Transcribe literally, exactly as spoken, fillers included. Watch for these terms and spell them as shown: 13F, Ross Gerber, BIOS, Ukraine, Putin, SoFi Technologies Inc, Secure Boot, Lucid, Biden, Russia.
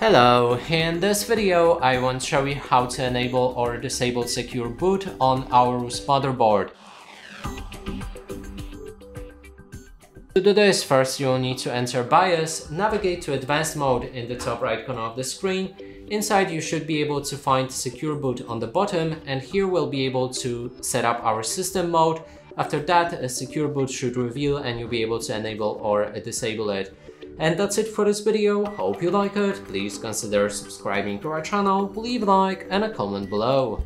Hello, in this video I want to show you how to enable or disable Secure Boot on our R U S motherboard. To do this, first you'll need to enter BIOS, navigate to advanced mode in the top right corner of the screen. Inside you should be able to find Secure Boot on the bottom, and here we'll be able to set up our system mode. After that, a Secure Boot should reveal and you'll be able to enable or disable it. And that's it for this video. Hope you like it. Please consider subscribing to our channel, leave a like and a comment below.